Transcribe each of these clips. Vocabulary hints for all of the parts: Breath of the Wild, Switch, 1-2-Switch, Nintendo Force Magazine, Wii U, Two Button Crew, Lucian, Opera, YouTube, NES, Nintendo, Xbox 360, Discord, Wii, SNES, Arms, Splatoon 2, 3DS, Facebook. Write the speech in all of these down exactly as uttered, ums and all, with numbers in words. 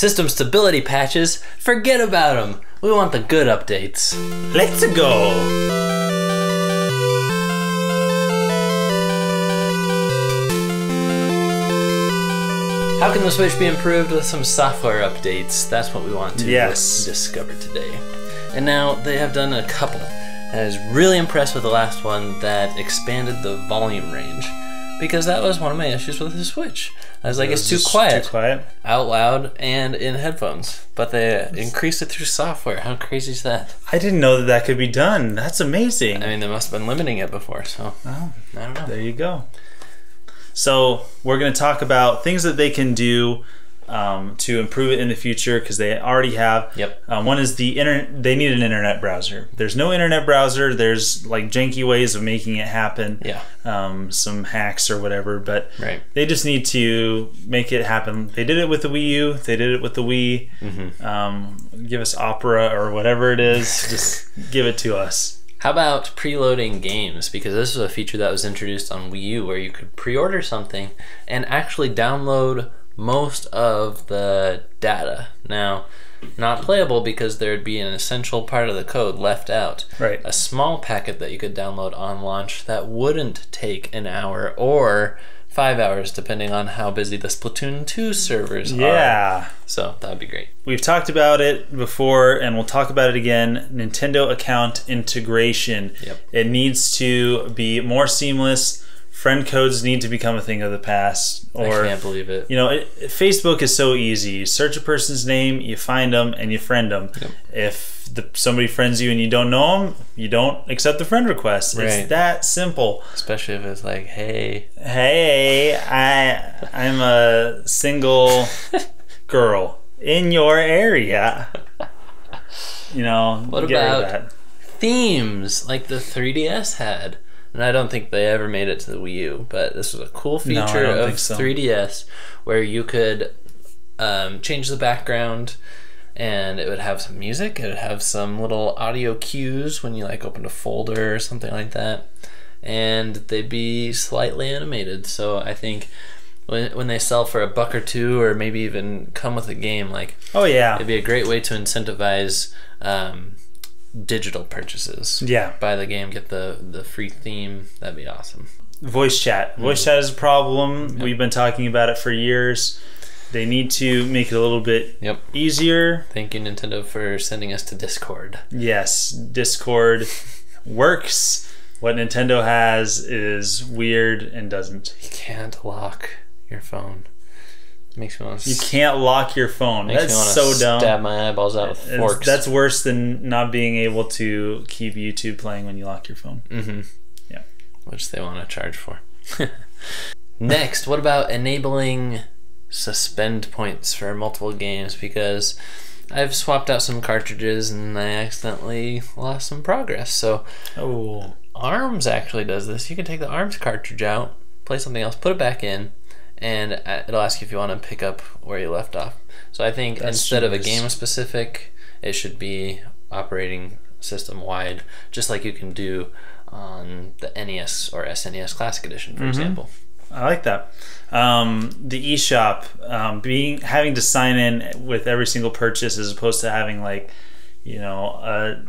System stability patches, forget about them. We want the good updates. Let's go! How can the Switch be improved with some software updates? That's what we want to yes. discover today. And now they have done a couple. I was really impressed with the last one that expanded the volume range, because that was one of my issues with the Switch. I was like, it was it's too quiet, too quiet, out loud and in headphones. But they increased it through software. How crazy is that? I didn't know that that could be done. That's amazing. I mean, they must have been limiting it before, so oh, I don't know. There you go. So we're going to talk about things that they can do um, to improve it in the future, because they already have. Yep. Uh, one is the internet. They need an internet browser. There's no internet browser. There's like janky ways of making it happen. Yeah. Um, some hacks or whatever, but right. they just need to make it happen. They did it with the Wii U. They did it with the Wii. Mm-hmm. um, give us Opera or whatever it is. Just give it to us. How about preloading games? Because this was a feature that was introduced on Wii U, where you could pre-order something and actually download most of the data. Now, not playable because there'd be an essential part of the code left out. Right. A small packet that you could download on launch that wouldn't take an hour or five hours, depending on how busy the Splatoon two servers yeah. are. Yeah. So that'd be great. We've talked about it before, and we'll talk about it again. Nintendo account integration. Yep. It needs to be more seamless. Friend codes need to become a thing of the past. Or, I can't believe it. You know, it, Facebook is so easy. You search a person's name, you find them, and you friend them. Yep. If the, somebody friends you and you don't know them, you don't accept the friend request. Right. It's that simple. Especially if it's like, hey, hey, I, I'm a single girl in your area. You know, what get about rid of that. Themes like the three D S had? And I don't think they ever made it to the Wii U, but this was a cool feature no, of so. three D S, where you could um, change the background, and it would have some music, it would have some little audio cues when you like opened a folder or something like that, and they'd be slightly animated. So I think when, when they sell for a buck or two, or maybe even come with a game, like oh yeah, it'd be a great way to incentivize um, digital purchases. Yeah. Buy the game, get the the free theme. That'd be awesome. Voice chat. Voice mm-hmm. chat is a problem. Yep. We've been talking about it for years. They need to make it a little bit yep. easier. Thank you, Nintendo, for sending us to Discord. Yes, Discord works. What Nintendo has is weird and doesn't. You can't lock your phone. Makes me want to you can't lock your phone. Makes that's me want to so dumb. Stab my eyeballs out with forks. That's worse than not being able to keep YouTube playing when you lock your phone. Mm-hmm. Yeah, which they want to charge for. Next, what about enabling suspend points for multiple games? Because I've swapped out some cartridges and I accidentally lost some progress. So, oh, Arms actually does this. You can take the Arms cartridge out, play something else, put it back in, and it'll ask you if you want to pick up where you left off. So I think That's instead genius. of a game specific, it should be operating system wide, just like you can do on the N E S or S N E S Classic Edition, for mm-hmm. example. I like that. Um, the eShop, um, being having to sign in with every single purchase, as opposed to having like, you know, a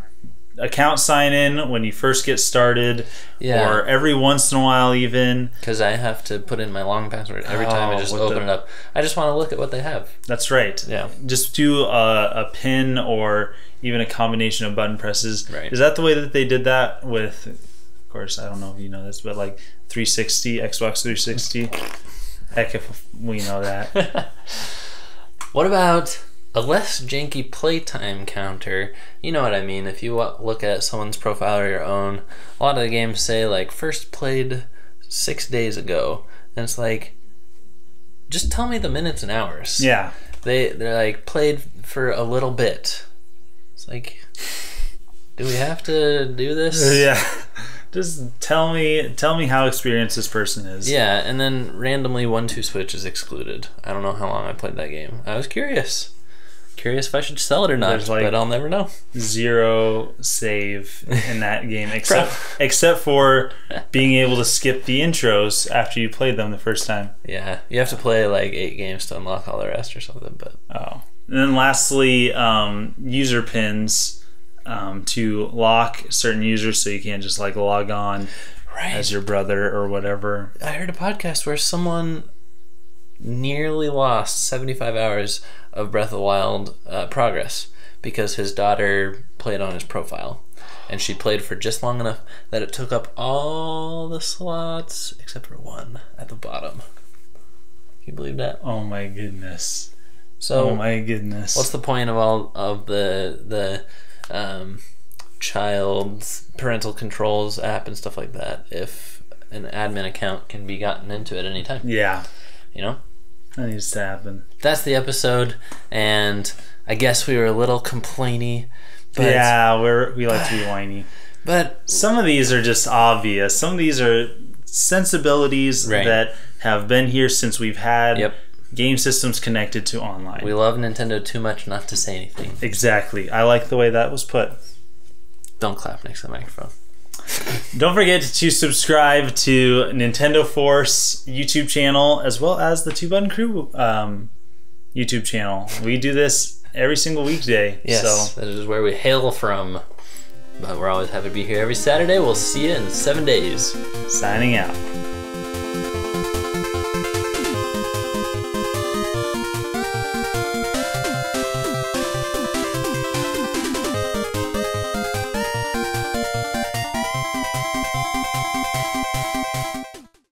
account sign in when you first get started, yeah. or every once in a while even. Because I have to put in my long password every oh, time I just open the... it up. I just want to look at what they have. That's right. Yeah. Just do a, a pin or even a combination of button presses. Right. Is that the way that they did that with, of course, I don't know if you know this, but like three sixty, Xbox three sixty? Heck if we know that. What about a less janky playtime counter? You know what I mean. If you look at someone's profile or your own, a lot of the games say like first played six days ago, and it's like, just tell me the minutes and hours. Yeah. They they're like played for a little bit. It's like, do we have to do this? Yeah. Just tell me tell me how experienced this person is. Yeah, and then randomly one two switch is excluded. I don't know how long I played that game. I was curious. Curious if I should sell it or not, like but I'll never know. Zero save in that game, except except for being able to skip the intros after you played them the first time. Yeah, you have to play like eight games to unlock all the rest or something. But oh, And then lastly, um, user pins um, to lock certain users so you can't just like log on right. as your brother or whatever. I heard a podcast where someone nearly lost seventy-five hours of Breath of the Wild uh, progress because his daughter played on his profile. And she played for just long enough that it took up all the slots except for one at the bottom. Can you believe that? Oh my goodness. So oh my goodness. What's the point of all of the the um, child's parental controls app and stuff like that if an admin account can be gotten into at any time? Yeah. You know? That needs to happen. That's the episode, and I guess we were a little complainy. But, yeah, we're, we like to be whiny. But some of these are just obvious. Some of these are sensibilities right. that have been here since we've had yep. game systems connected to online. We love Nintendo too much not to say anything. Exactly. I like the way that was put. Don't clap next to the microphone. Don't forget to subscribe to Nintendo Force YouTube channel as well as the Two Button Crew um, YouTube channel. We do this every single weekday. Yes, so that is where we hail from. But we're always happy to be here every Saturday. We'll see you in seven days. Signing out.